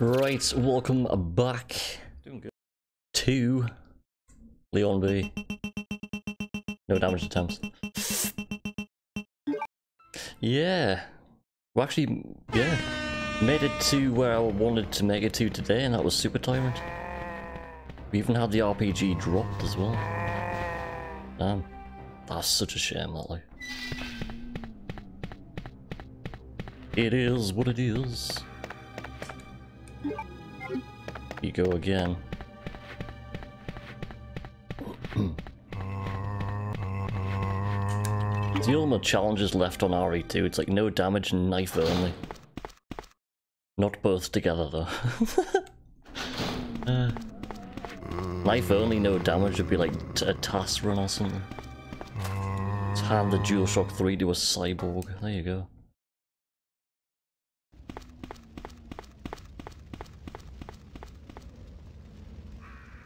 Right, welcome back to Leon B. No damage attempts. Yeah. Well, actually, yeah. Made it to where I wanted to make it to today, and that was Super Tyrant. We even had the RPG dropped as well. Damn. That's such a shame, that, like. It is what it is. You go again. The only challenges left on RE2, it's like no damage and knife only. Not both together though. Knife only, no damage would be like a task run or something. Let's hand the Dualshock 3 to a cyborg. There you go.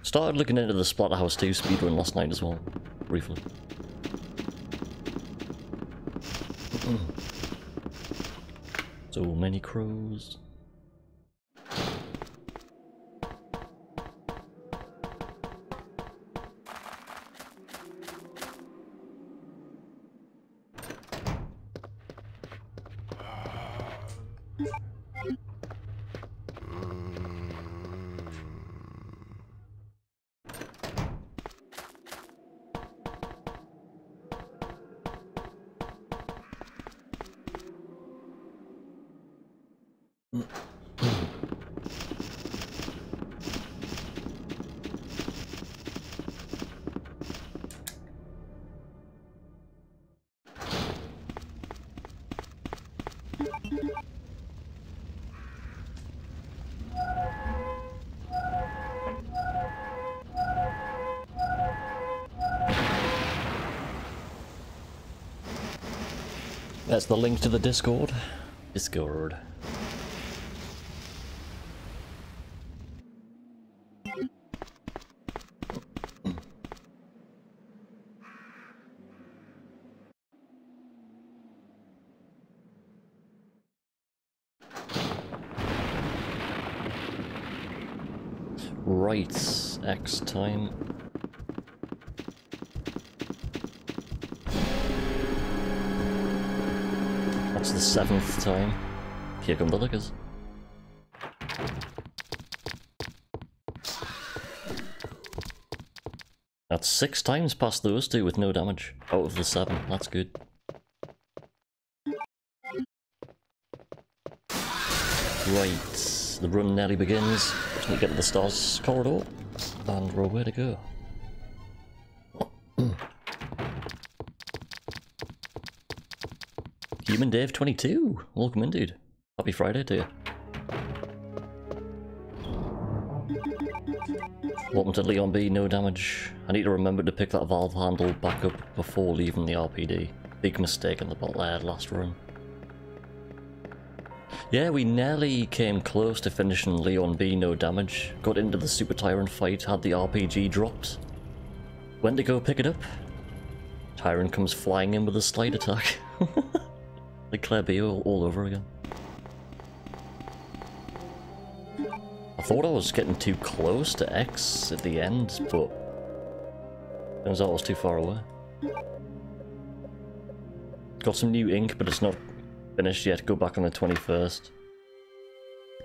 Started looking into the Splatterhouse 2 speedrun last night as well, briefly. So many crows. That's the link to the Discord. Discord. Right, X time. The 7th time. Here come the Lickers. That's 6 times past those two with no damage out of the 7. That's good. Right, the run nearly begins. Just need to get to the stars corridor, and we're away to go. Human Dave 22, welcome in, dude. Happy Friday to you. Welcome to Leon B, no damage. I need to remember to pick that valve handle back up before leaving the RPD. Big mistake in the last run. Yeah, we nearly came close to finishing Leon B, no damage. Got into the Super Tyrant fight, had the RPG dropped. Went to go pick it up. Tyrant comes flying in with a slide attack. Like Claire B all over again. I thought I was getting too close to X at the end, but turns out I was too far away. Got some new ink, but it's not finished yet. Go back on the 21st.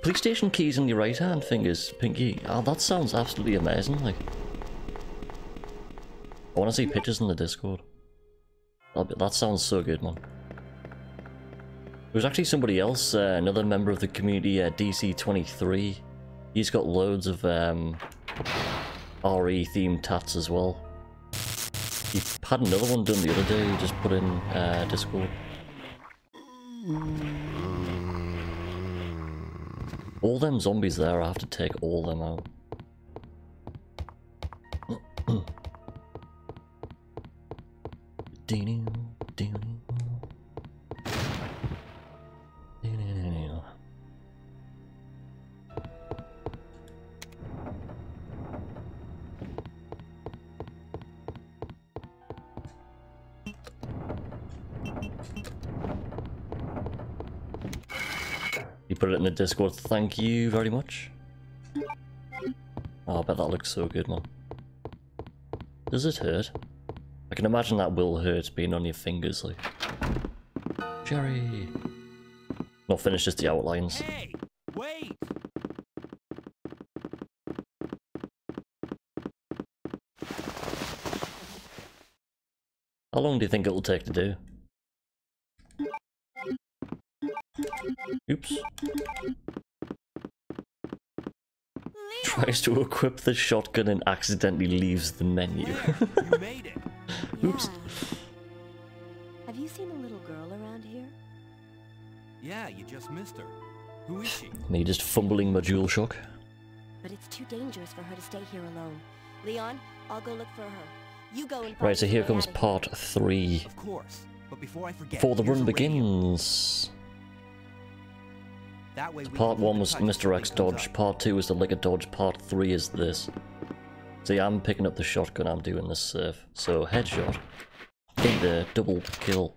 PlayStation keys in your right hand, fingers, pinky. Oh, that sounds absolutely amazing. Like, I want to see pictures in the Discord. That sounds so good, man. There was actually somebody else, another member of the community, DC23. He's got loads of RE-themed tats as well. He had another one done the other day, he just put in Discord. All them zombies there, I have to take all them out. put it in the Discord. Thank you very much. Oh, I bet that looks so good, man. Does it hurt? I can imagine that will hurt being on your fingers, like. Jerry! Not finished, just the outlines. Hey, wait! How long do you think it'll take to do? Oops. Tries to equip the shotgun and accidentally leaves the menu. You made it. Oops. Yeah. Have you seen a little girl around here? Yeah, you just missed her. Who is she? Me just fumbling my DualShock. But it's too dangerous for her to stay here alone. Leon, I'll go look for her. You go and right, so here comes part 3. Of course. But before I forget, before the run begins. That way so part 1 was Mr. X dodge, part 2 is the Licker dodge, part 3 is this. See, I'm picking up the shotgun, I'm doing this serve. So, headshot, in there, double kill.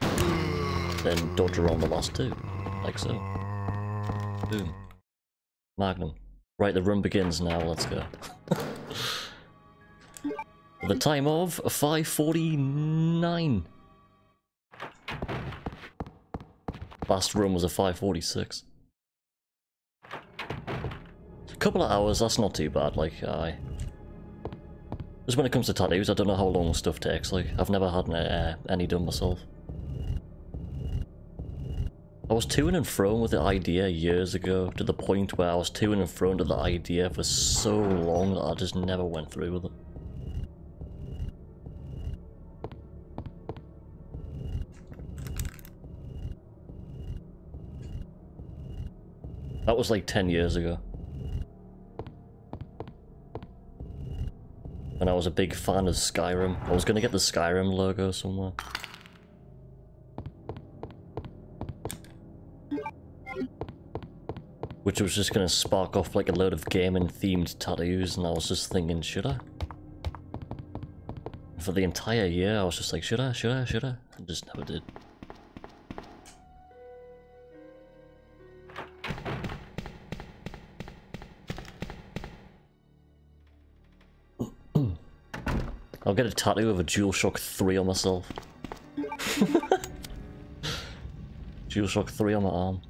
Then dodge around the last two, like so. Boom. Magnum. Right, the run begins now, let's go. The time of 5:49. Last run was a 5:46. A couple of hours, that's not too bad, like, aye. Just when it comes to tattoos, I don't know how long stuff takes, like, I've never had any done myself. I was to and fro with the idea years ago, to the point where I was to and fro to the idea for so long that I just never went through with it. That was like 10 years ago. And I was a big fan of Skyrim. I was gonna get the Skyrim logo somewhere. Which was just gonna spark off like a load of gaming themed tattoos, and I was just thinking, should I? For the entire year I was just like, should I? I just never did. I'll get a tattoo of a DualShock 3 on myself. DualShock 3 on my arm.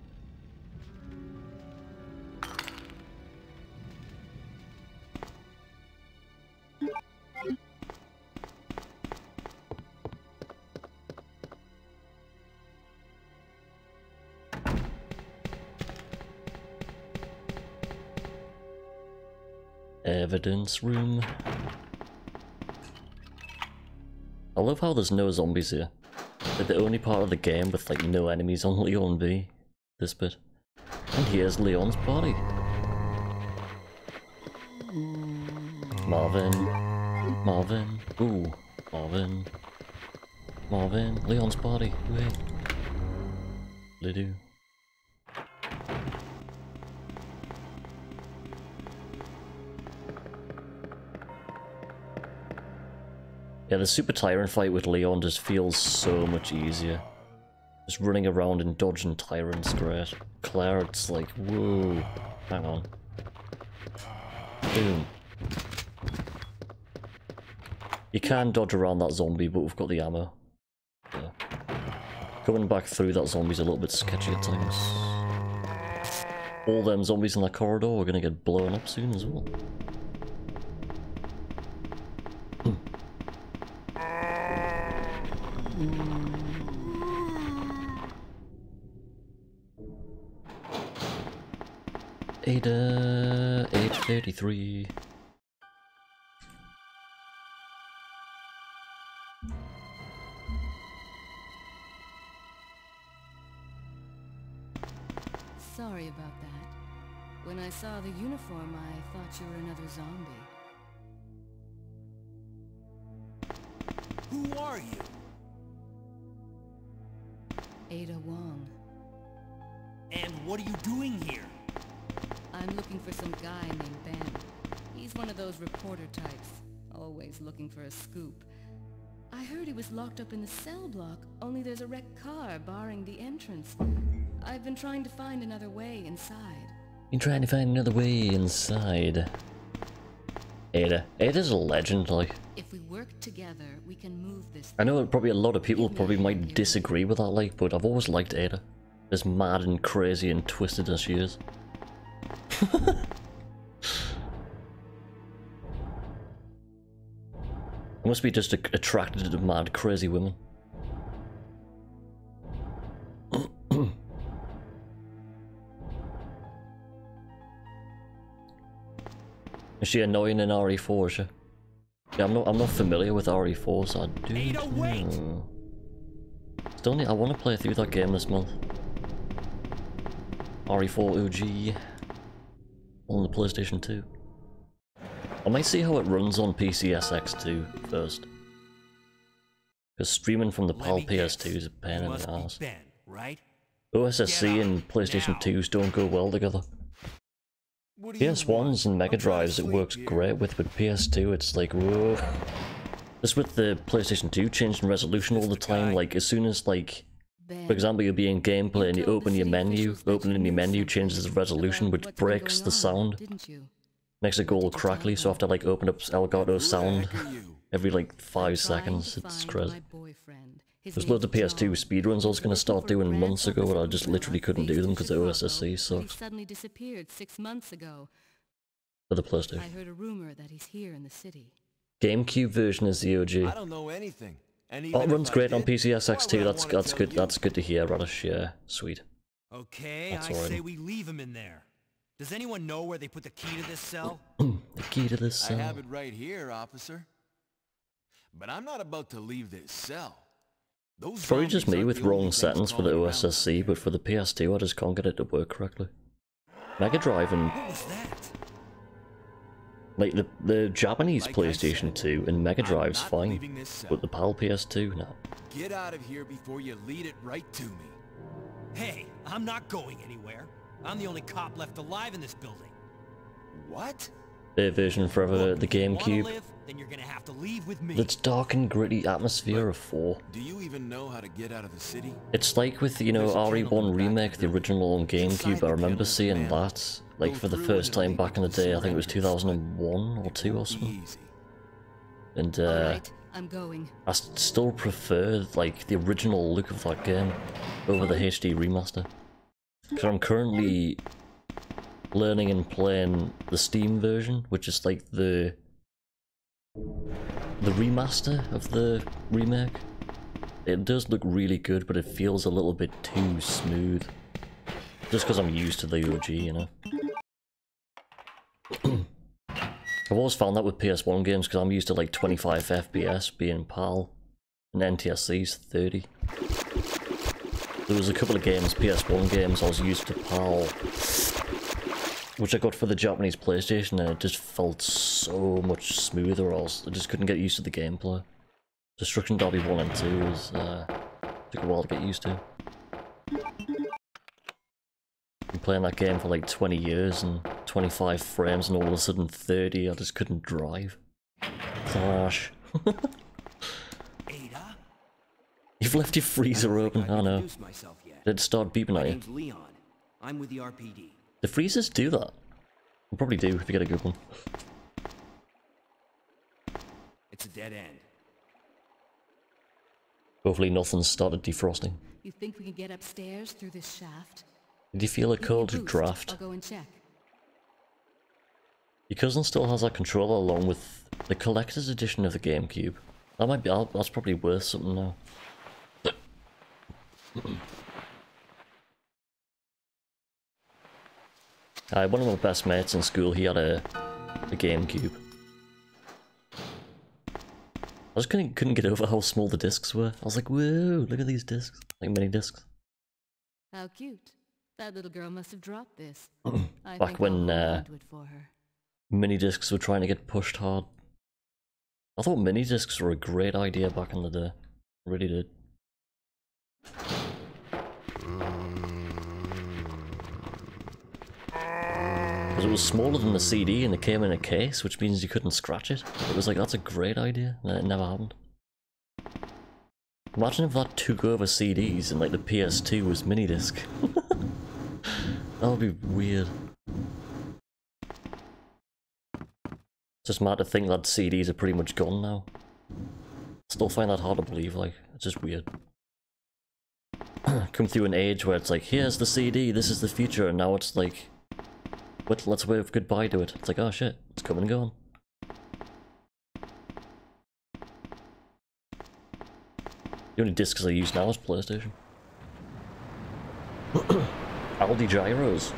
Evidence room. I love how there's no zombies here. They're the only part of the game with like no enemies on Leon B. This bit. And here's Leon's body. Marvin. Leon's body. Wait. Lidu. Yeah, the Super Tyrant fight with Leon just feels so much easier. Just running around and dodging Tyrant's great. Claire, it's like, whoa. Hang on. Boom. You can dodge around that zombie, but we've got the ammo. Yeah. Coming back through that zombie's a little bit sketchy at times. All them zombies in that corridor are gonna get blown up soon as well. Ada 8:33. Sorry about that. When I saw the uniform, I thought you were another zombie. Who are you? Ada Wong. And what are you doing here? I'm looking for some guy named Ben. He's one of those reporter types, always looking for a scoop. I heard he was locked up in the cell block, only there's a wrecked car barring the entrance. I've been trying to find another way inside. You're trying to find another way inside. Ada. Ada's a legend, like. If we work together, we can move this. I know probably a lot of people probably might disagree with that, like, but I've always liked Ada. As mad and crazy and twisted as she is. I must be just attracted to mad, crazy women. Is she annoying in RE4, is she? Yeah, I'm not familiar with RE4, so I do. Ada, wait! Still need, I want to play through that game this month. RE4 OG on the PlayStation 2. I might see how it runs on PCSX2 first. Because streaming from the PAL PS2 is a pain in the ass. Ben, right? OSSC and PlayStation 2s don't go well together. PS1s and Mega Drives it works great with, but PS2 it's like, whoa. Just with the PlayStation 2 changing resolution all the time, like as soon as like, for example, you'll be in gameplay and you open your menu, opening your menu changes the resolution which breaks the sound. Makes it go all crackly, so I have to like open up Elgato sound every like 5 seconds, it's crazy. There's loads of PS2 speedruns I was going to start doing months ago, but I just literally couldn't do them because the OSSC sucks. For the PlayStation. Gamecube version is the OG. Oh, it runs great on PCSX2, that's good to hear, Radish, yeah, sweet. Okay, I say we leave him in there. Does anyone know where they put the key to this cell? The key to this cell. I have it right here, officer. But I'm not about to leave this cell. Those probably just me with wrong settings for the OSSC, but for the PS2 I just can't get it to work correctly. Mega Drive and... What was that? Like, the Japanese PlayStation 2 and Mega Drive's fine, but the PAL PS2, no. Get out of here before you lead it right to me. Hey, I'm not going anywhere. I'm the only cop left alive in this building. What? Their version forever, the GameCube. Live, then you're gonna have to leave with me. That's dark and gritty atmosphere of 4. Do you even know how to get out of the city? It's like with, you know, RE1 remake, the original on GameCube. I remember seeing that, like, for the first time back in the day. I think it was 2001 or 2 or something. And I still prefer like the original look of that game over the HD remaster. Because I'm currently learning and playing the Steam version, which is like the remaster of the remake. It does look really good, but it feels a little bit too smooth. Just because I'm used to the OG, you know. I've always found that with PS1 games, because I'm used to like 25 FPS being PAL, and NTSC's 30. There was a couple of games, PS1 games, I was used to PAL, which I got for the Japanese PlayStation, and it just felt so much smoother, else I just couldn't get used to the gameplay. Destruction Derby 1 and 2 was, took a while to get used to. Been playing that game for like 20 years and 25 frames, and all of a sudden 30, I just couldn't drive. Crash. You've left your freezer open, I know. Did it start beeping at you? My name's Leon. I'm with the RPD. The freezers do that? They probably do if you get a good one. It's a dead end. Hopefully nothing's started defrosting. You think we can get upstairs through this shaft? Did you feel a cold draft? I'll go and check. Your cousin still has that controller along with the collector's edition of the GameCube. That might be, that's probably worth something now. One of my best mates in school, he had a GameCube. I just couldn't get over how small the discs were. I was like, whoa, look at these discs. Like mini discs. How cute. That little girl must have dropped this. Back when mini discs were trying to get pushed hard. I thought mini discs were a great idea back in the day. I really did. It was smaller than the CD and it came in a case, which means you couldn't scratch it. It was like, that's a great idea, and it never happened. Imagine if that took over CDs and like the PS2 was minidisc. That'll be weird. It's just mad to think that CDs are pretty much gone now. Still find that hard to believe, like, it's just weird. Come through an age where it's like, here's the CD, this is the future, and now it's like, what, let's wave goodbye to it. It's like, oh shit, it's coming and going. The only discs I use now is PlayStation. Aldi gyros.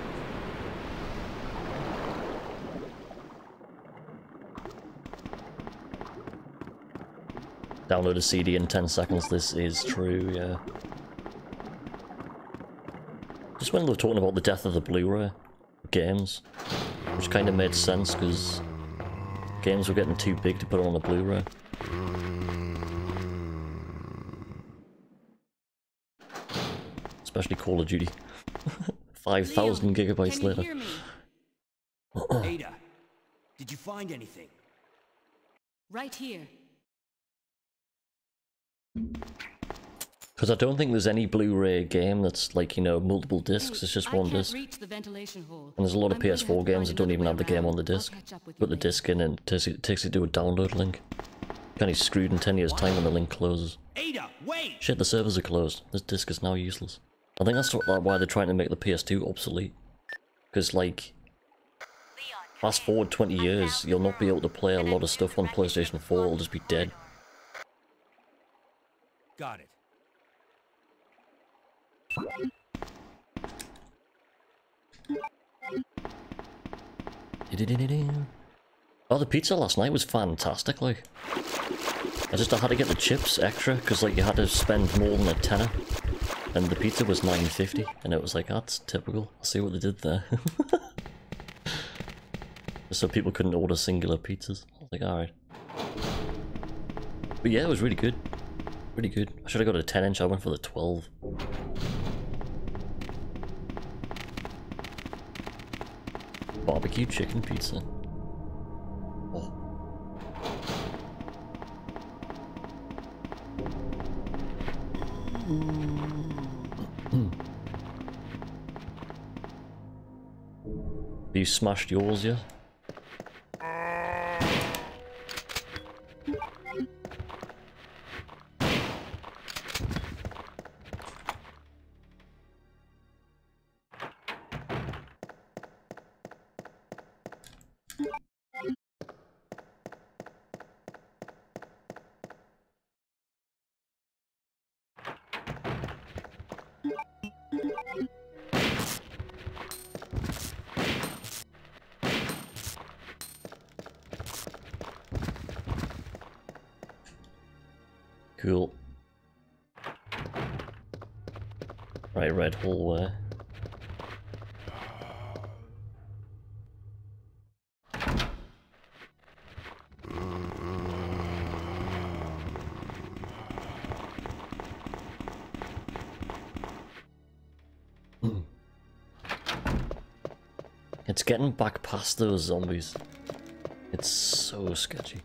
Download a CD in 10 seconds, this is true, yeah. Just when they were talking about the death of the Blu-ray games, which kind of made sense because games were getting too big to put on the Blu-ray. Especially Call of Duty. 5,000 gigabytes later. Ada, did you find anything? Right here. Because I don't think there's any Blu-ray game that's like, you know, multiple discs, it's just one disc. And there's a lot of PS4 games that don't even have the game on the disc. Put the disc in and it takes it to a download link. Kind of screwed in 10 years time when the link closes. Ada, wait! Shit, the servers are closed. This disc is now useless. I think that's why they're trying to make the PS2 obsolete. Because like, fast forward 20 years, you'll not be able to play a lot of stuff on PlayStation 4, it'll just be dead. Got it. Oh, the pizza last night was fantastic, like. I had to get the chips extra, because like, you had to spend more than a tenner. And the pizza was $9.50, and it was like, that's typical. I'll see what they did there. So people couldn't order singular pizzas. I was like, alright. But yeah, it was really good. Really good. I should have got a 10-inch, I went for the 12. Barbecue chicken pizza. Oh. You smashed yours, yeah? Cool. Right, red hallway. It's getting back past those zombies. It's so sketchy.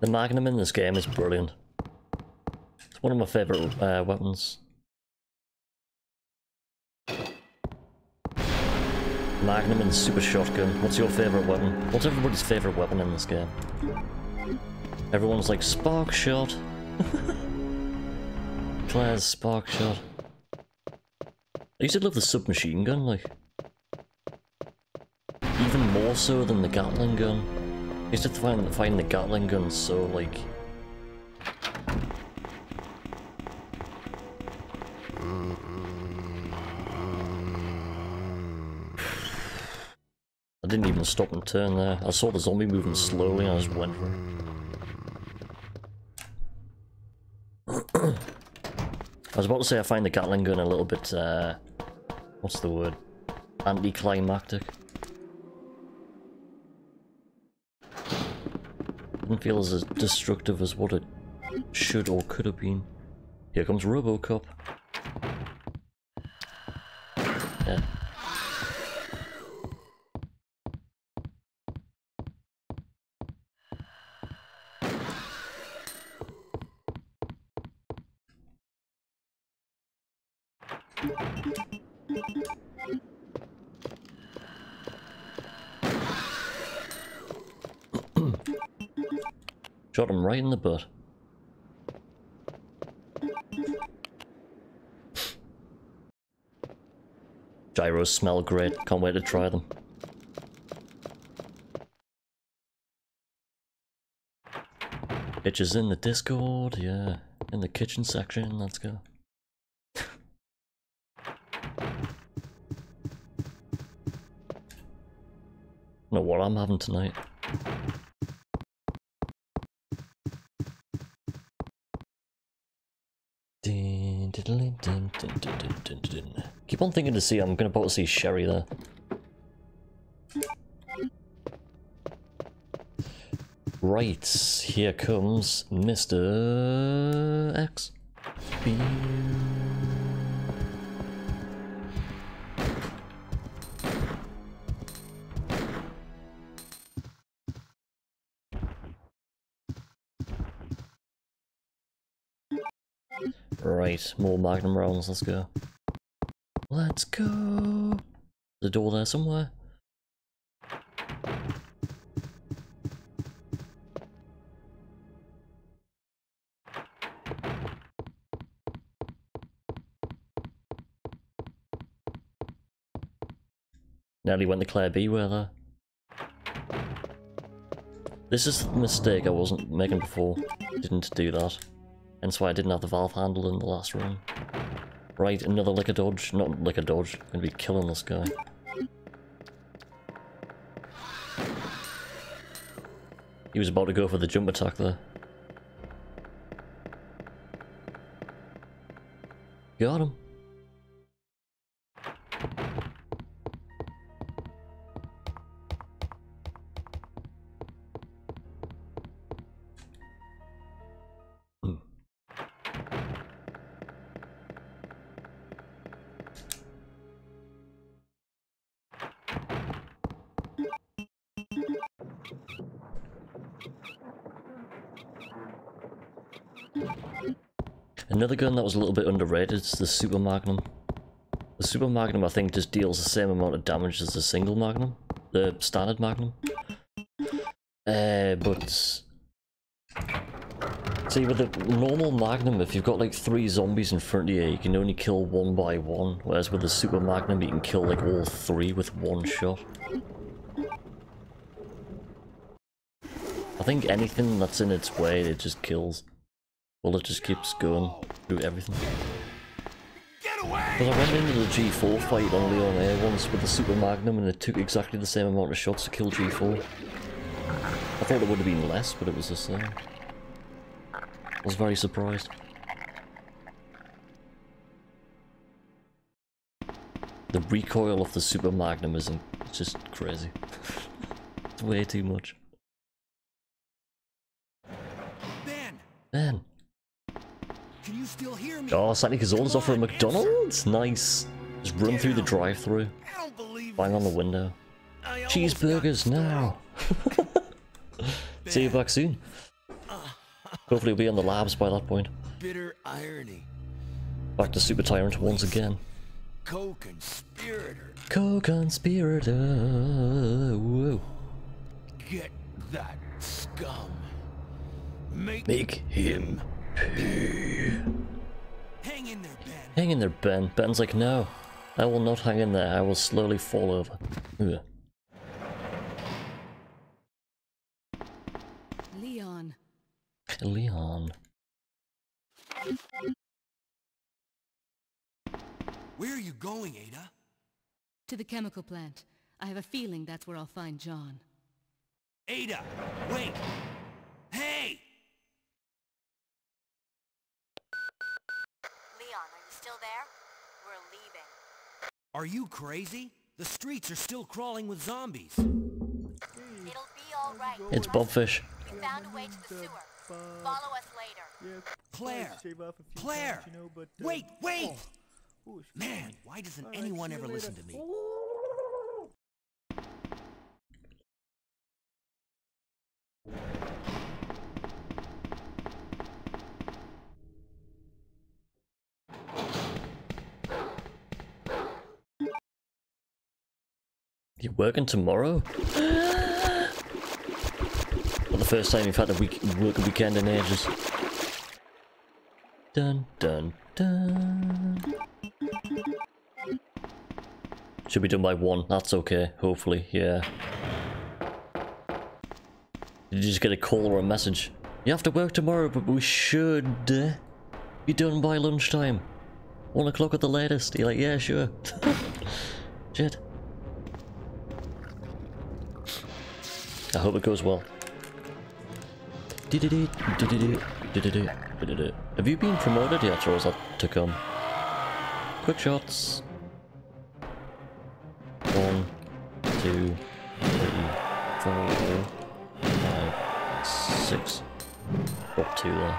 The Magnum in this game is brilliant. It's one of my favourite weapons. Magnum and Super Shotgun. What's your favourite weapon? What's everybody's favourite weapon in this game? Everyone's like, Spark Shot! Claire's Spark Shot. I used to love the submachine gun, like. Even more so than the Gatling Gun. I used to find the Gatling Gun so, like, I didn't even stop and turn there. I saw the zombie moving slowly and I just went for it. I was about to say I find the Gatling Gun a little bit, what's the word? Anticlimactic. doesn't feel as destructive as what it should or could have been. Here comes Robocop. Yeah. Shot him right in the butt. Gyros smell great, can't wait to try them. Bitches in the Discord, yeah. In the kitchen section, let's go. Know what I'm having tonight. Keep on thinking to see, I'm gonna probably see Sherry there. Right, here comes Mr. X. B. Right, more Magnum rounds, let's go. Let's go! The door there somewhere. Nearly went to Claire B were there. This is the mistake I wasn't making before. Didn't do that. Hence why I didn't have the valve handle in the last room. Right, another Licker dodge. Not Licker dodge. I'm gonna be killing this guy. He was about to go for the jump attack there. Got him. Another gun that was a little bit underrated is the Super Magnum. The Super Magnum, I think, just deals the same amount of damage as the single Magnum, the standard Magnum. But see, with the normal Magnum, if you've got like 3 zombies in front of you, you can only kill one by one. Whereas with the Super Magnum, you can kill like all 3 with one shot. I think anything that's in its way, it just kills. Well, it just keeps going through everything. Because I went into the G4 fight on Leon A once with the Super Magnum and it took exactly the same amount of shots to kill G4. I thought it would have been less, but it was the same. I was very surprised. The recoil of the Super Magnum is just crazy. It's way too much. Ben! Can you still hear me? Oh, Santa Cazorla's offer a McDonald's? Nice. Just run through the drive-thru. Bang on the window. Cheeseburgers now. See you back soon. Hopefully we'll be on the labs by that point. Bitter irony. Back to Super Tyrant once again. Co-conspirator. Co-conspirator. Whoa. Get that scum. Make him. Hang in there, Ben. Hang in there, Ben. Ben's like, no, I will not hang in there. I will slowly fall over. Ugh. Leon. Leon. Where are you going, Ada? To the chemical plant. I have a feeling that's where I'll find John. Ada, wait. Hey! Are you crazy? The streets are still crawling with zombies. It'll be all right. It's Bobfish. found a way to the sewer. Follow us later. Yeah, Claire! Claire! Times, you know, but, wait, wait! Oh. Man, why doesn't anyone ever listen to me? You're working tomorrow? Well, the first time you've had a weekend in ages. Dun dun dun. Should be done by 1. That's okay. Hopefully, yeah. Did you just get a call or a message? You have to work tomorrow, but we should be done by lunchtime. 1 o'clock at the latest. You're like, yeah, sure. Shit. I hope it goes well. Have you been promoted yet, or is that to come? Quick shots. 1, 2, 3, 4, 5, 6. Up 2 there.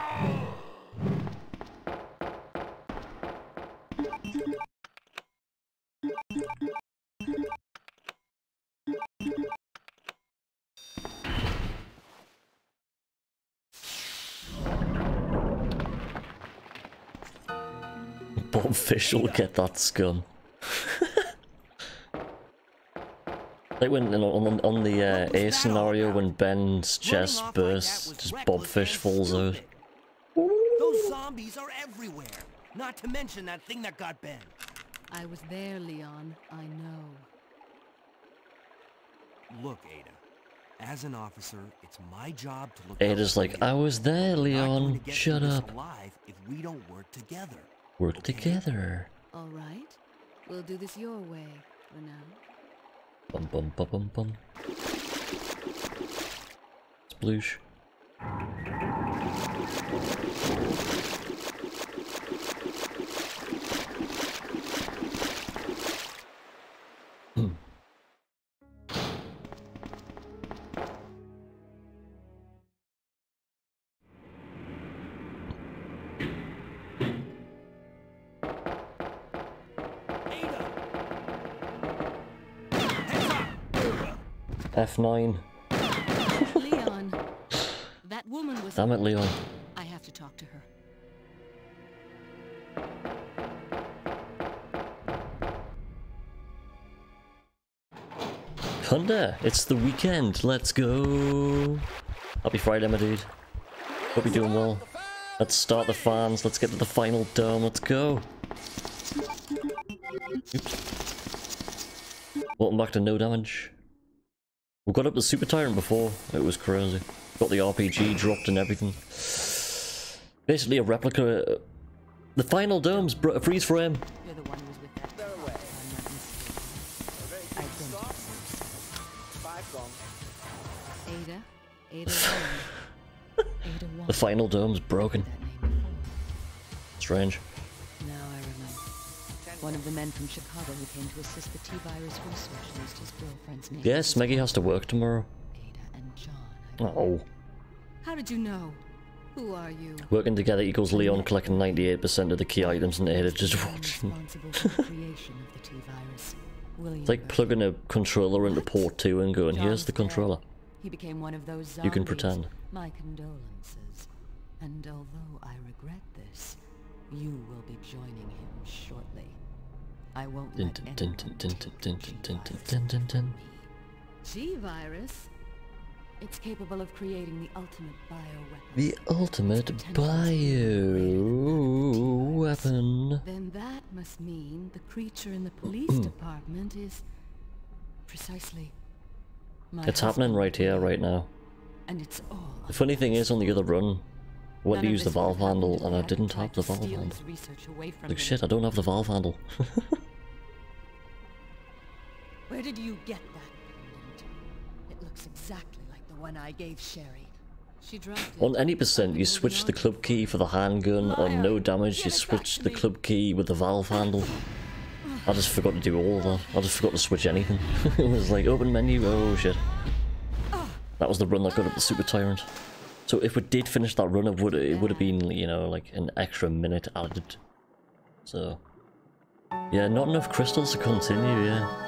Bobfish will get that scum. Like when on the A scenario when Ben's chest bursts, just Bobfish falls out. Those zombies are everywhere. Not to mention that thing that got Ben. I was there, Leon. I know. Look, Ada. As an officer, it's my job to look. Ada's like, I was there, Leon. Shut up. If we don't work together. Work together. All right. We'll do this your way for now. Bum bum bum bum bum. Sploosh. F9. Leon, that woman was. Damn it, Leon. I have to talk to her. Thunder, it's the weekend. Let's go. Happy Friday, my dude. Hope you're doing well. Let's start the fans. Let's get to the final dome. Let's go. Oops. Welcome back to No Damage. We got up the Super Tyrant before, it was crazy. Got the RPG dropped and everything. Basically a replica. The final dome's freeze frame. You're the one who was with that. No way. Ada. The final dome's broken. Strange. Now I remember. One of the men from Chicago who came to assist the T-Virus research used his girlfriend's name. Yes, Meggie has to work tomorrow. Ada and John. Oh. How did you know? Who are you? Working together equals Leon collecting 98% of the key items and Ada just watching. It's like plugging a controller into port 2 and going, here's the controller. He became one of those zombies. You can pretend. My condolences. And although I regret this, you will be joining him shortly. I won't let anyone. G-Virus? It's capable of creating the ultimate bioweapon. The ultimate bioweapon. Then that must mean the creature in the police department is precisely my husband. It's happening right here, right now. And it's all the funny thing is on the other run. I went to use the valve handle and I didn't have the valve handle. Like shit, I don't have the valve handle. Where did you get that? It looks exactly like the one I gave Sherry. She dropped it. On any percent, you switch the club key for the handgun. On no damage, you switch the club key with the valve handle. I just forgot to do all of that. I just forgot to switch anything. It was like open menu. Oh shit. That was the run that got up the Super Tyrant. So if we did finish that run, it would have been, you know, like an extra minute added. So yeah, not enough crystals to continue, yeah.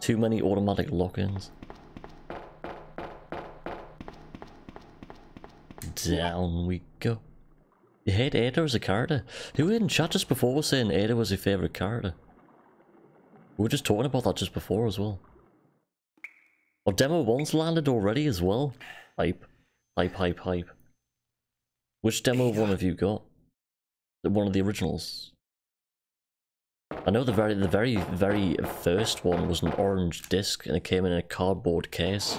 Too many automatic lock-ins. Down we go. You hate Ada as a character? Who in chat just before was saying Ada was your favourite character? We were just talking about that just before as well. Well, Demo 1's landed already as well. Hype. Hype, hype, hype. Which Demo 1 have you got? One of the originals? I know the very first one was an orange disc and it came in a cardboard case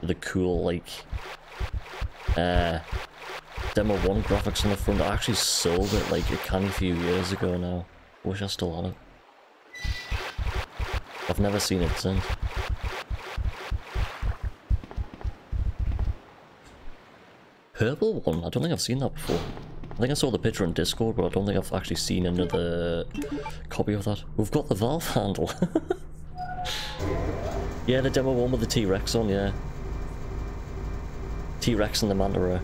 with a cool, like, Demo 1 graphics on the front. I actually sold it like a canny few years ago now. Wish I still had it. I've never seen it since. Purple one? I don't think I've seen that before. I think I saw the picture on Discord, but I don't think I've actually seen another copy of that. We've got the valve handle. Yeah, the Demo 1 with the T-Rex on, yeah. T-Rex and the manta ray.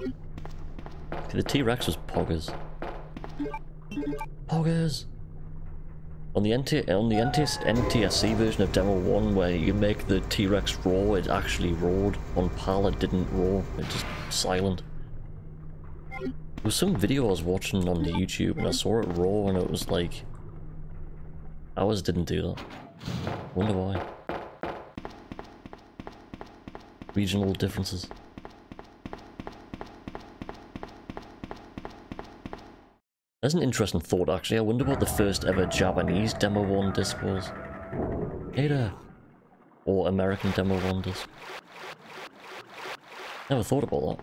Okay, the T-Rex was poggers. Poggers! On the NTSC version of Demo 1, where you make the T-Rex roar, it actually roared. On PAL, it didn't roar, it just silent. There was some video I was watching on the YouTube and I saw it roar and it was like... ours didn't do that. Wonder why. Regional differences. That's an interesting thought, actually. I wonder what the first ever Japanese Demo 1 disc was. Ada! Or American Demo 1 disc. Never thought about that.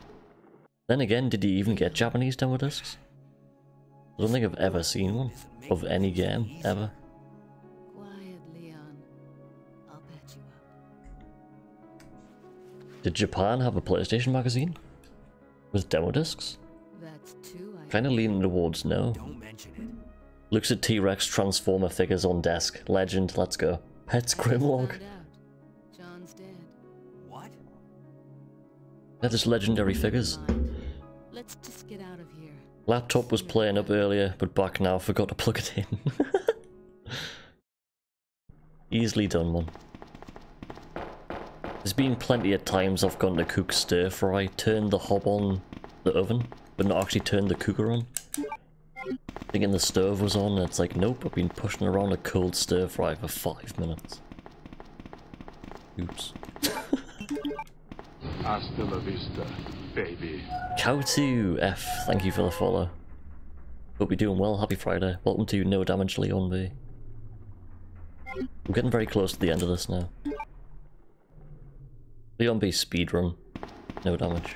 Then again, did you even get Japanese Demo discs? I don't think I've ever seen one. Of any game, ever. Did Japan have a PlayStation magazine with demo discs? Kind of leaning towards no. Don't mention it. Looks at T-Rex Transformer figures on desk. Legend, let's go. Pets Grimlock. John's dead. What? They're just legendary figures. Let's just get out of here. Laptop was playing up earlier, but back now. Forgot to plug it in. Easily done, man. There's been plenty of times I've gone to cook stir fry, turned the hob on the oven, but not actually turned the cooker on. Thinking the stove was on, and it's like, nope, I've been pushing around a cold stir fry for 5 minutes. Oops. Hasta la vista, baby. Cow2F, thank you for the follow. Hope you're doing well, happy Friday. Welcome to No Damage Leon B. I'm getting very close to the end of this now. Leon B speedrun, no damage.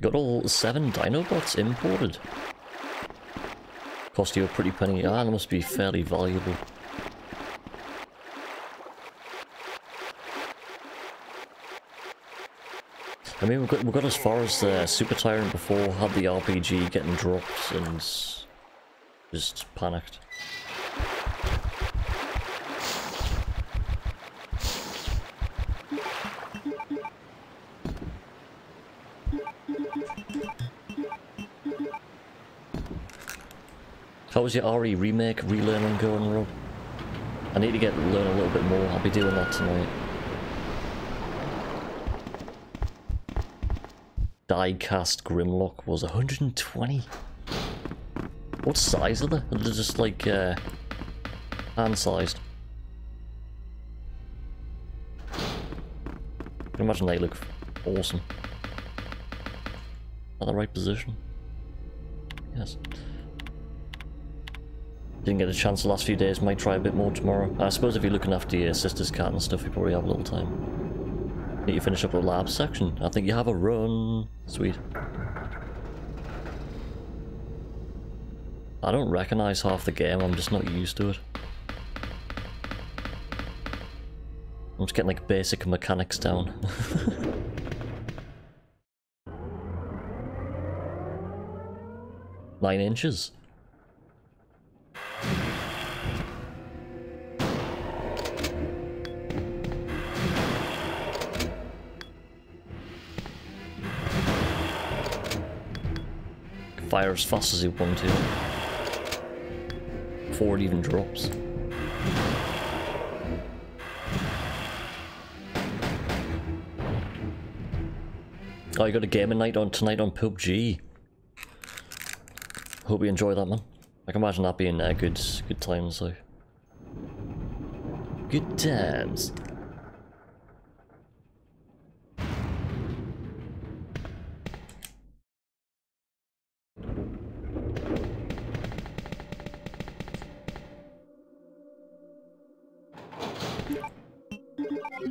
Got all 7 Dinobots imported. Cost you a pretty penny. Ah, it must be fairly valuable. I mean, we've got as far as Super Tyrant before, had the RPG getting dropped and just panicked. How was your RE remake, relearning going, Rob? I need to learn a little bit more. I'll be doing that tonight. Die-cast Grimlock was 120. What size are they? They're just like, hand-sized. I can imagine they look awesome. At the right position. Yes. Didn't get a chance the last few days, might try a bit more tomorrow. I suppose if you're looking after your sister's cat and stuff, you probably have a little time. Need to finish up the lab section. I think you have a run. Sweet. I don't recognise half the game, I'm just not used to it. I'm just getting like basic mechanics down. Nine inches. fire as fast as you want to before it even drops. Oh, you got a gaming night on tonight on PUBG. Hope you enjoy that, man. I can imagine that being good times, though. Good times.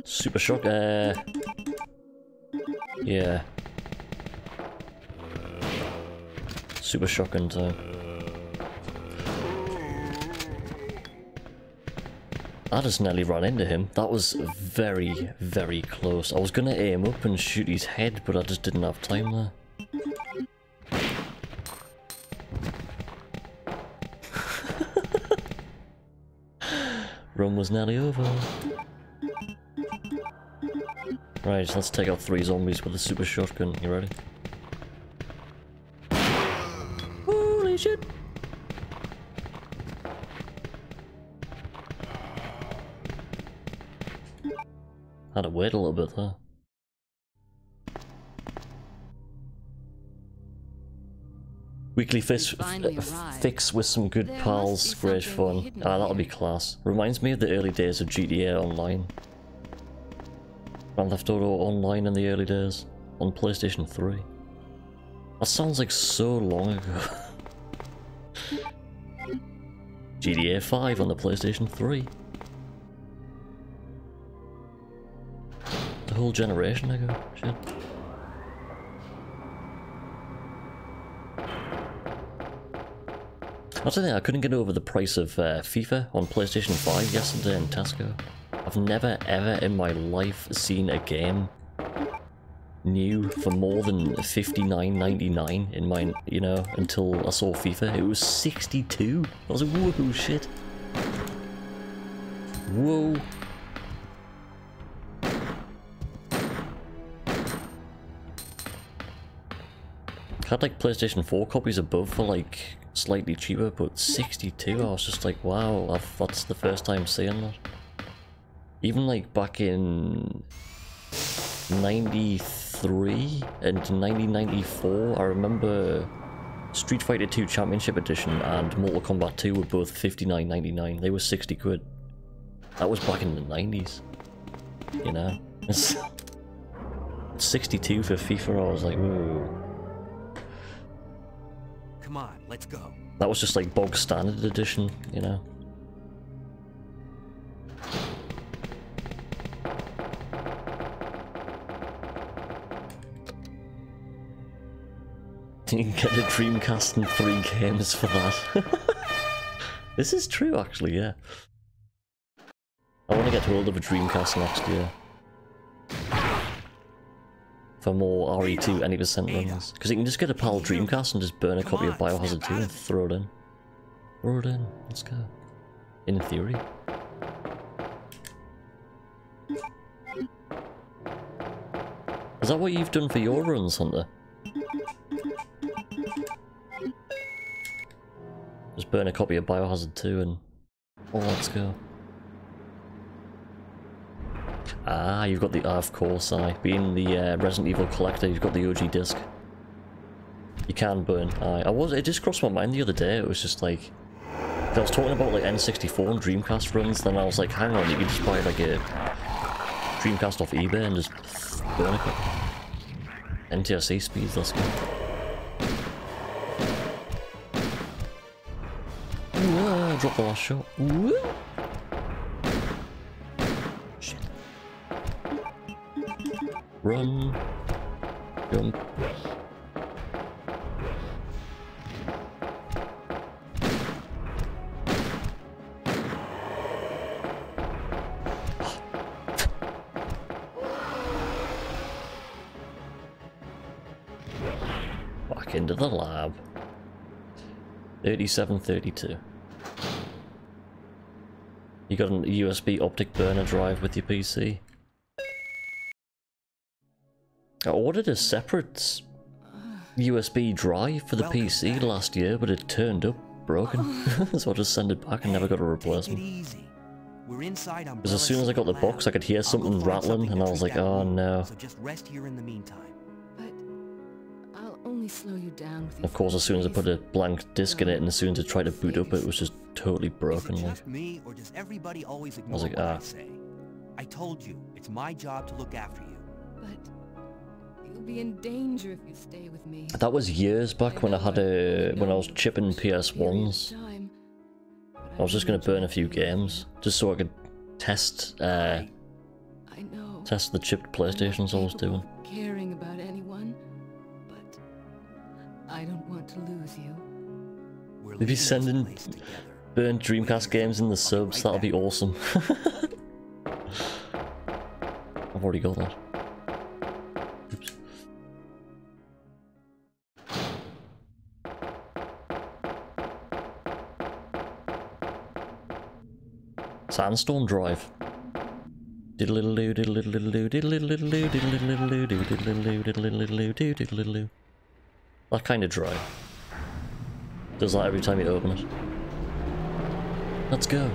Super shock. Yeah. Super shocking time. I just nearly ran into him. That was very, very close. I was gonna aim up and shoot his head, but I just didn't have time there. Run was nearly over. Right, so let's take out 3 zombies with a super shotgun. You ready? Holy shit! Had to wait a little bit there. Weekly fix with some good pals, great fun. Ah, that'll be class. Reminds me of the early days of GTA Online. Grand Theft Auto Online in the early days on PlayStation 3. That sounds like so long ago. GTA 5 on the PlayStation 3. The whole generation ago. Shit. That's the thing, I couldn't get over the price of FIFA on PlayStation 5 yesterday in Tesco. I've never ever in my life seen a game new for more than $59.99 in my, you know, until I saw FIFA. It was 62. I was like, whoa, shit. Whoa. I had like PlayStation 4 copies above for like slightly cheaper, but 62, I was just like, wow, that's the first time seeing that. Even like back in 93 and 1994, I remember Street Fighter 2 Championship Edition and Mortal Kombat 2 were both $59.99. They were 60 quid. That was back in the 90s, you know? 62 for FIFA, I was like, whoa. Come on, let's go. That was just like bog standard edition, you know? You can get a Dreamcast and 3 games for that. This is true, actually, yeah. I want to get hold of a Dreamcast next year. For more RE2 any % runs. Because you can just get a PAL Dreamcast and just burn a copy of Biohazard 2 and throw it in. Throw it in, let's go. In theory. Is that what you've done for your runs, Hunter? Just burn a copy of Biohazard 2 and... oh, let's go. Ah, you've got the... ah, of course, aye. Being the Resident Evil collector, you've got the OG disc. You can burn, aye. It just crossed my mind the other day, it was just like... I was talking about like N64 and Dreamcast runs, then I was like, hang on, you can just buy like a... Dreamcast off eBay and just burn a copy. NTSC speeds, let's go. Whoa, drop the last shot. Whoa. Shit. Run. Jump. Back into the lab. 3732. You got a USB optic burner drive with your PC. I ordered a separate USB drive for the PC last year, but it turned up broken, so I just sent it back and never got a replacement. Because as soon as I got the box, I could hear something rattling, and I was like, oh no. Of course, as soon as I put a blank disc in it, and as soon as I tried to boot up, it was just totally broken. I was like, ah. I told you, it's my job to look after you. But you'll be in danger if you stay with me. That was years back when I had a when I was chipping PS1s. I was just going to burn a few games just so I could test test the chipped PlayStations I was doing. Caring about anyone, but I don't want to lose you. If you're sending burnt Dreamcast games in the subs, that'll be awesome. I've already got that. Oops. Sandstorm drive. Diddle-diddle-doo, diddle-diddle-doo, diddle-diddle-doo, diddle-diddle-doo, diddle-diddle-doo, diddle-diddle-doo, diddle-diddle-doo. That kind of drive. Does that every time you open it. Let's go.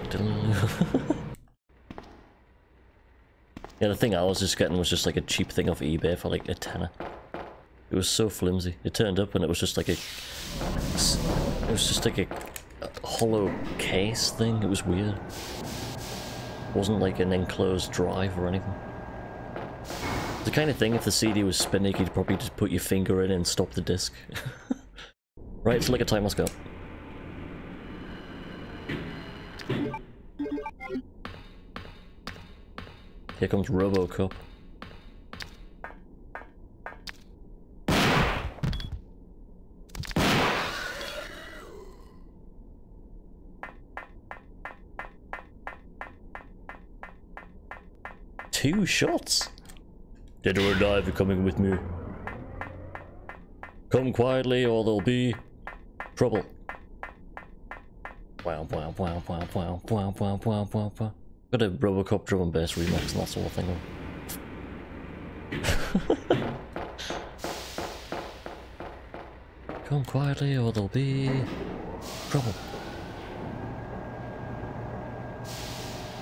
Yeah, the thing I was just getting was just like a cheap thing off eBay for like a tenner. It was so flimsy. It turned up and it was just like a... It was just like a hollow case thing. It was weird. It wasn't like an enclosed drive or anything. The kind of thing, if the CD was spinning, you'd probably just put your finger in and stop the disc. Right, it's like a time, let's go. Here comes Robocop. Two shots? Dead or die if you're coming with me. Come quietly or there'll be trouble. Wow, wow, wow, wow, wow, wow, wow, wow, wow, wow. Got a Robocop drum and bass remix and that sort of thing. Come quietly or there'll be trouble.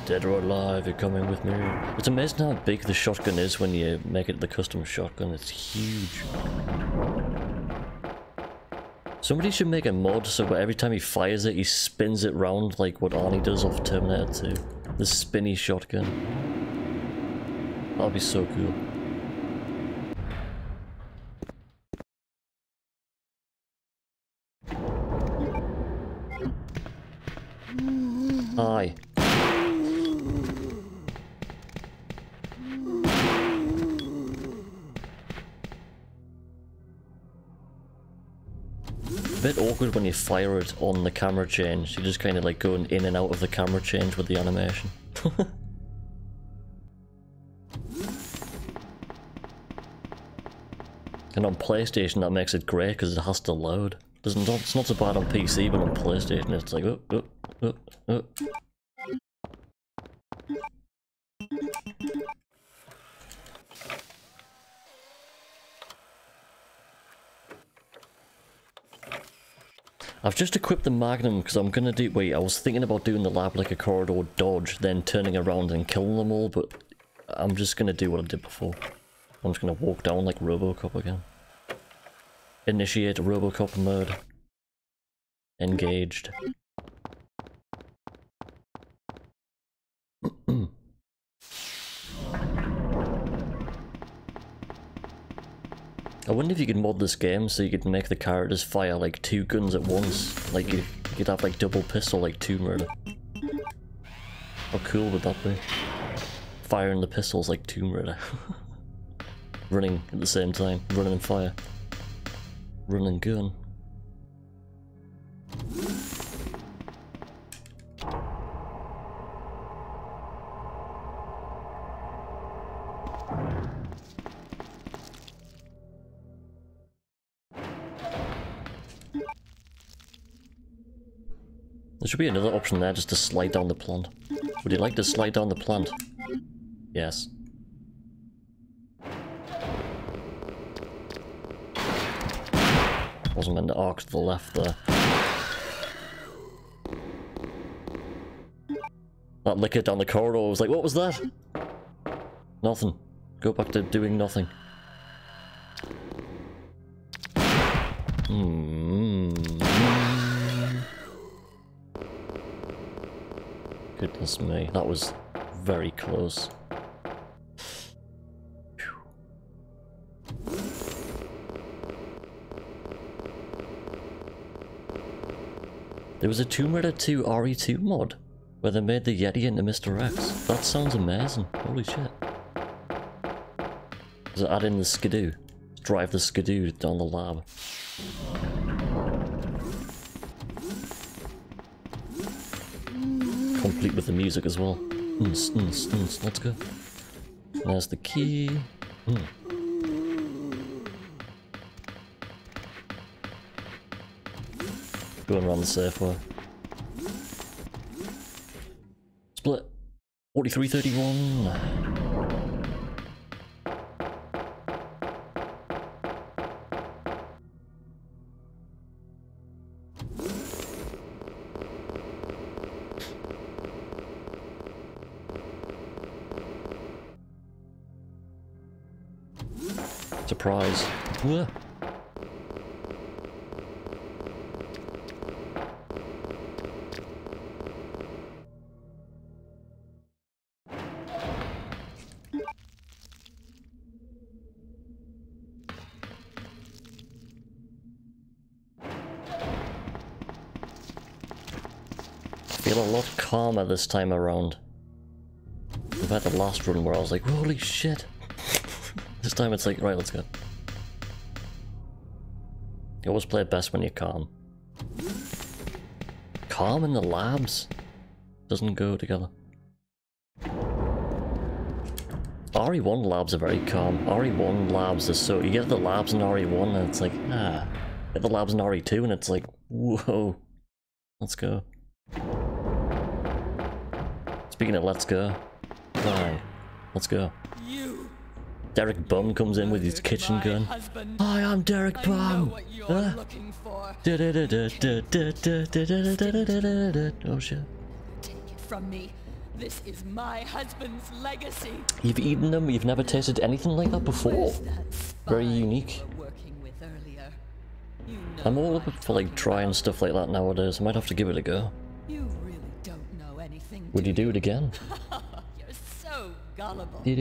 Dead or alive, you're coming with me. It's amazing how big the shotgun is when you make it the custom shotgun. It's huge. Somebody should make a mod so that every time he fires it, he spins it round like what Arnie does off Terminator 2. The spinny shotgun. That'll be so cool. Aye. Bit awkward when you fire it on the camera change. You're just kind of like going in and out of the camera change with the animation. And on PlayStation that makes it great because it has to load. It's not so bad on PC, but on PlayStation it's like oh, oh, oh, oh. I've just equipped the Magnum because I'm gonna do- wait, I was thinking about doing the lab like a corridor dodge, then turning around and killing them all, but I'm just gonna do what I did before. I'm just gonna walk down like Robocop again. Initiate Robocop mode. Engaged. I wonder if you could mod this game so you could make the characters fire like two guns at once. Like you could have like double pistol like Tomb Raider. How cool would that be? Firing the pistols like Tomb Raider. Running at the same time. Running and fire. Run and gun. There should be another option there just to slide down the plant. Would you like to slide down the plant? Yes. Wasn't meant to arc to the left there. That Licker down the corridor was like, what was that? Nothing. Go back to doing nothing. Goodness me, that was very close. There was a Tomb Raider 2 RE2 mod where they made the Yeti into Mr. X. That sounds amazing. Holy shit. Does it add in the skidoo? Drive the skidoo down the lab. Complete with the music as well. Let's go. There's the key. Going around the safe way. Split. 4331. Surprise. Whoa. Feel a lot calmer this time around. I've had the last run where I was like, holy shit. This time it's like, right, let's go. You always play best when you're calm. Calm in the labs? Doesn't go together. RE1 labs are very calm. RE1 labs are so... You get the labs in RE1 and it's like, ah. Get the labs in RE2 and it's like, whoa. Let's go. Speaking of let's go. Bang. Let's go. Derek Bum comes in with his kitchen gun. Hi, I'm Derek Bum! Oh shit. Take it from me. This is my husband's legacy. You've eaten them, you've never tasted anything like that before. Very unique. I'm all up for like trying stuff like that nowadays. I might have to give it a go. Would you do it again? Gullible. Sent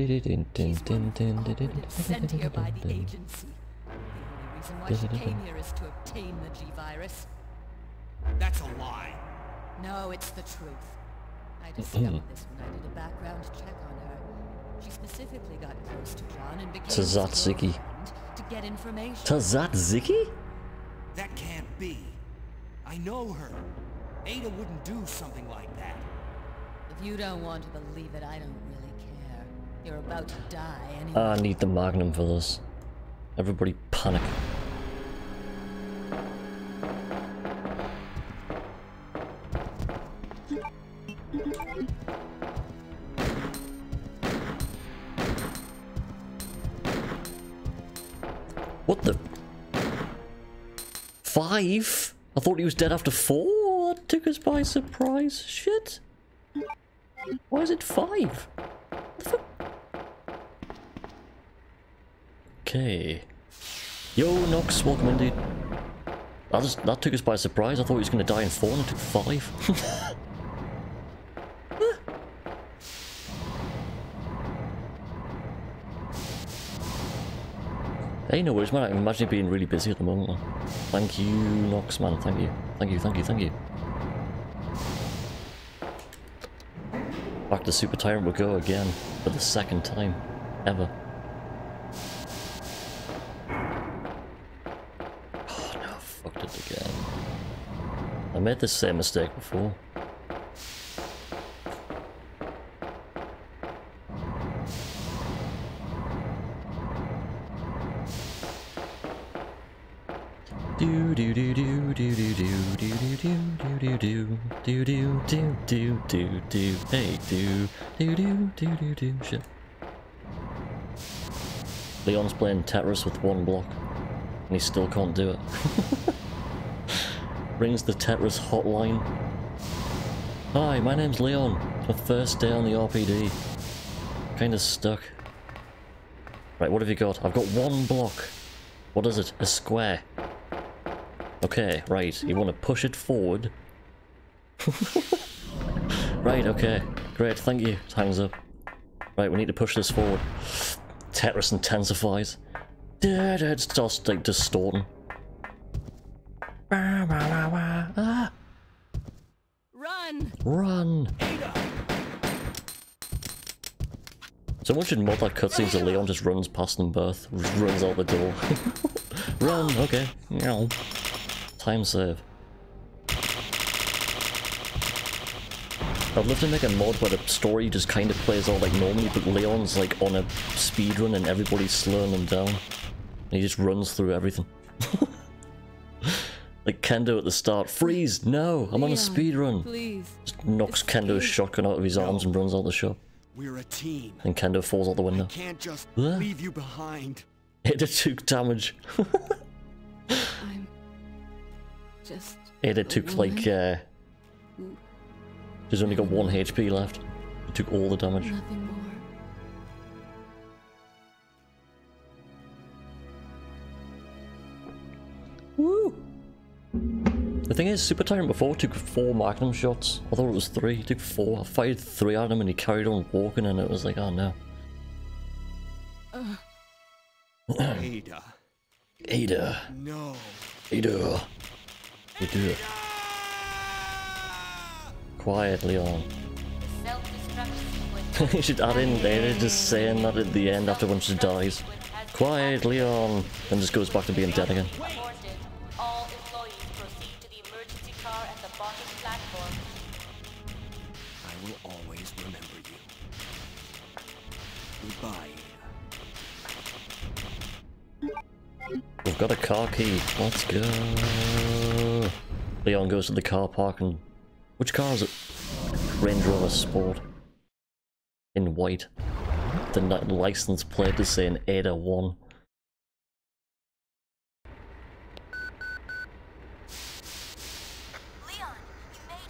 here by the agency. The only reason why she came here is to obtain the G-Virus. That's a lie. No, it's the truth. I discovered this when I did a background check on her. She specifically got close to John and became Tazatziki. To get information. Tazatziki? That can't be. I know her. Ada wouldn't do something like that. If you don't want to believe it, I don't really. You're about to die anyway. I need the Magnum for this. Everybody panic. What the? 5? I thought he was dead after 4? That took us by surprise. Shit. Why is it 5? What the fuck? Okay. Yo, Nox, welcome in, dude. That took us by surprise. I thought he was going to die in 4 and it took 5. Hey, no worries, man. I can imagine being really busy at the moment, man. Thank you, Nox, man. Thank you. Thank you. Back to Super Tyrant we'll go again. For the second time. Ever. I made the same mistake before. Shit. Leon's playing Tetris with one block. and he still can't do it. Rings the Tetris hotline. Hi, my name's Leon. My first day on the RPD. Kinda stuck. Right, what have you got? I've got one block. What is it? A square. Okay, right. You want to push it forward. Right, okay. Great, thank you. It hangs up. Right, we need to push this forward. Tetris intensifies. It starts, like, distorting. Run! Run! So much in mod that cutscenes that Leon just runs past them both. Runs out the door. Run! Okay. Time save. I'd love to make a mod where the story just kind of plays out like normally, but Leon's like on a speedrun and everybody's slowing him down. And he just runs through everything. Like Kendo at the start. Freeze! No! I'm Leon, on a speedrun! Please. Just knocks Kendo's shotgun out of his arms and runs out the shop. We're a team. And Kendo falls out the window. I can't just leave you behind. Ada took damage. I'm just Ada took like she's only got 1 HP left. She took all the damage. Nothing more. Woo! The thing is, Super Tyrant before took 4 Magnum shots. I thought it was 3. He took 4. I fired 3 at him and he carried on walking, and it was like, oh no. Ada. Ada. No. Ada. Ada. Quiet, Leon. You should add in Ada just saying that at the end after when she dies. Quiet, Leon. And just goes back to being dead again. We've got a car key. Let's go. Leon goes to the car park and... Which car is it? Range Rover Sport. In white. The license plate is saying Ada 1.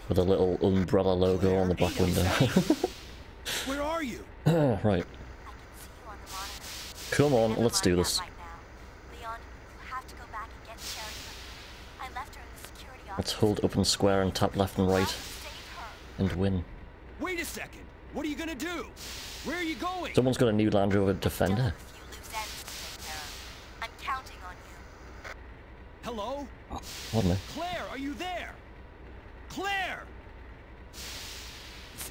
With a little umbrella logo on the back window. Where are you? Right. Come on, let's do this. Let's hold up and square and tap left and right and win. Wait a second. What are you gonna do? Where are you going? Someone's got a new Land Rover Defender. I'm counting on you. Hello? Oh, pardon me. Claire, are you there? Claire!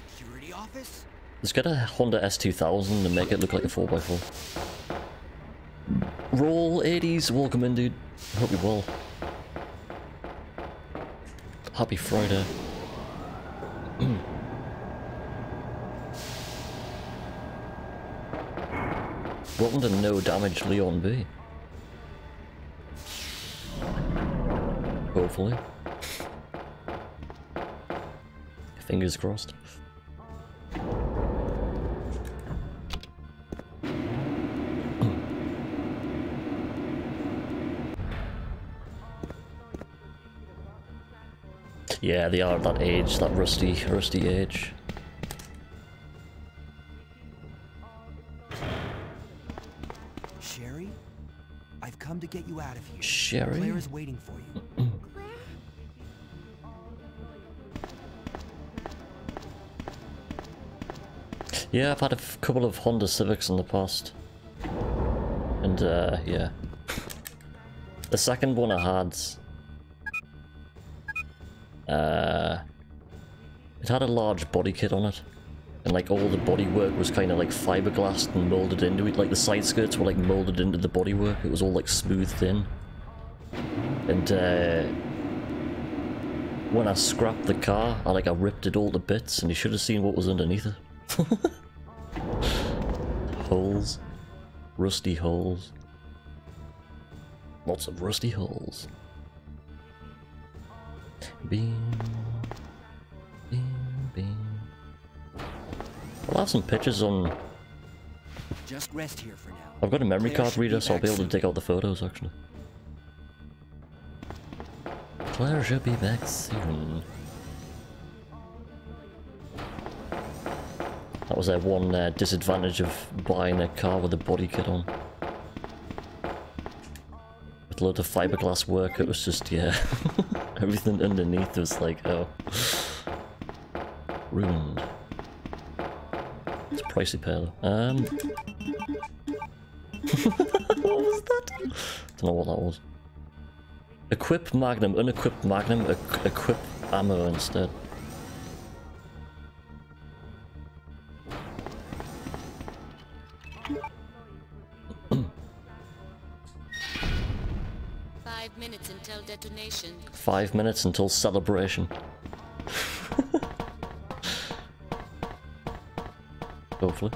Security office? Let's get a Honda S2000 and make it look like a 4x4. Roll 80s, welcome in, dude. I hope you're well. Happy Friday. Welcome to No Damage, Leon B. Hopefully. Fingers crossed. Yeah, they are that age, that rusty age. Sherry, I've come to get you out of here. Sherry? Claire is waiting for you. Claire? Yeah, I've had a couple of Honda Civics in the past. And, yeah. The second one I had... it had a large body kit on it, and like all the bodywork was kind of like fiberglassed and molded into it. Like the side skirts were like molded into the bodywork. It was all like smoothed in. And when I scrapped the car, I ripped it all to bits, and you should have seen what was underneath it. Holes, rusty holes, lots of rusty holes. Bing, bing, bing. I'll have some pictures on. Just rest here for now. I've got a memory card reader, so I'll be able to dig out the photos actually. Claire should be back soon. That was their one disadvantage of buying a car with a body kit on. With a load of fiberglass work, it was just, yeah, everything underneath was like, oh, ruined. It's a pricey pair. What was that? Don't know what that was. Equip Magnum, unequip Magnum, equip ammo instead. Detonation. 5 minutes until celebration. Hopefully.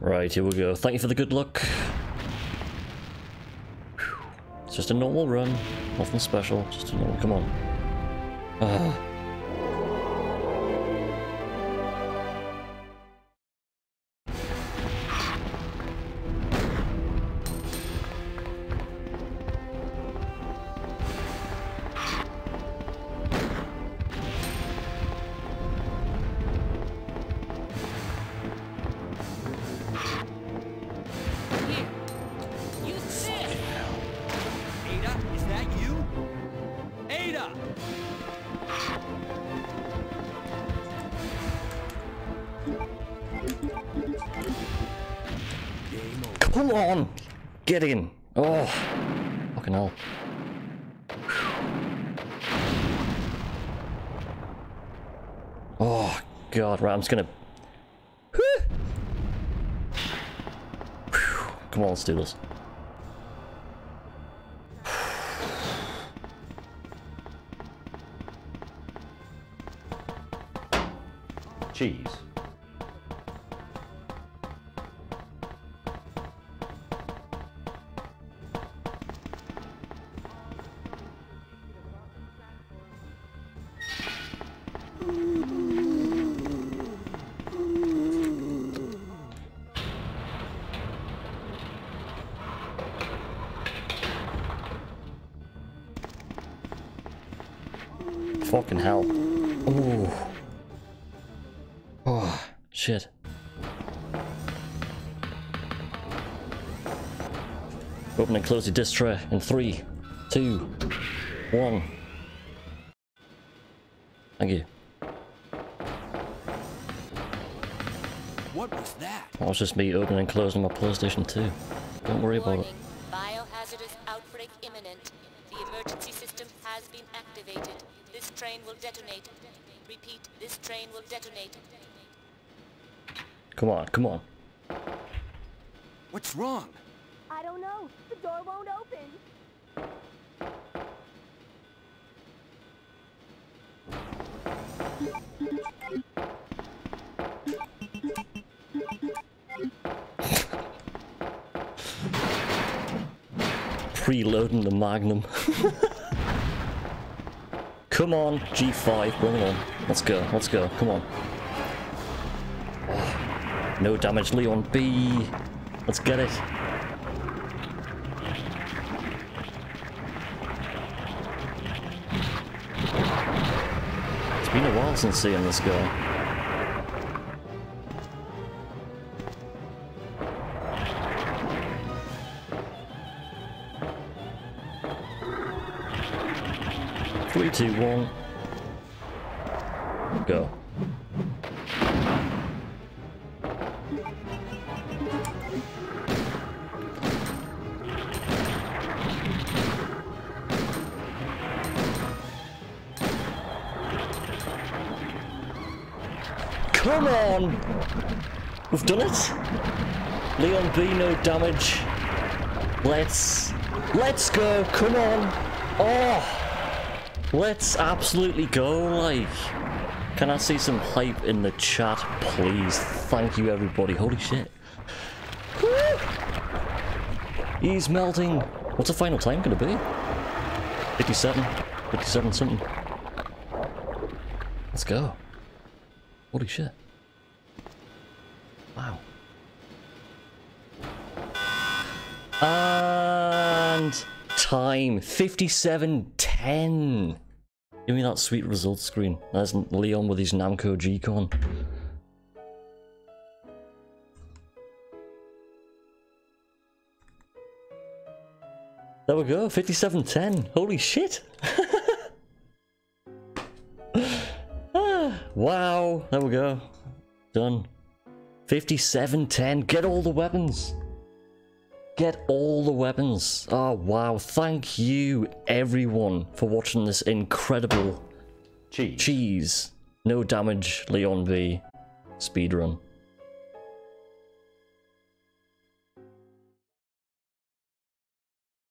Right, here we go. Thank you for the good luck. It's just a normal run. Nothing special. Just a normal... Come on. Come on! Get in! Oh! Fucking hell. Oh, God. Right, I'm just gonna... Come on, let's do this. Cheese. Fucking hell. Ooh. Oh, shit. Open and close the disc tray in 3, 2, 1. Thank you. What was that? That was just me opening and closing my PlayStation 2. Don't worry about it. Biohazardous outbreak imminent. The emergency system has been activated. This train will detonate. Repeat, this train will detonate. Come on, come on. What's wrong? I don't know. The door won't open. Preloading the Magnum. Come on, G5, bring it on. Let's go, come on. Oh, no damage, Leon B. Let's get it. It's been a while since seeing this guy. Two, one, go. Come on! We've done it! Leon B, no damage. Let's go, come on. Oh, let's absolutely go, like. Can I see some hype in the chat, please? Thank you, everybody. Holy shit. Woo! He's melting. What's the final time gonna be? 57 something. Let's go. Holy shit. Wow. And time 57:10. Give me that sweet results screen. There's Leon with his Namco G-Con. There we go, 57:10. Holy shit! Wow, there we go. Done. 57:10. Get all the weapons. Get all the weapons. Oh wow, thank you everyone for watching this incredible cheese. No damage, Leon B. speedrun.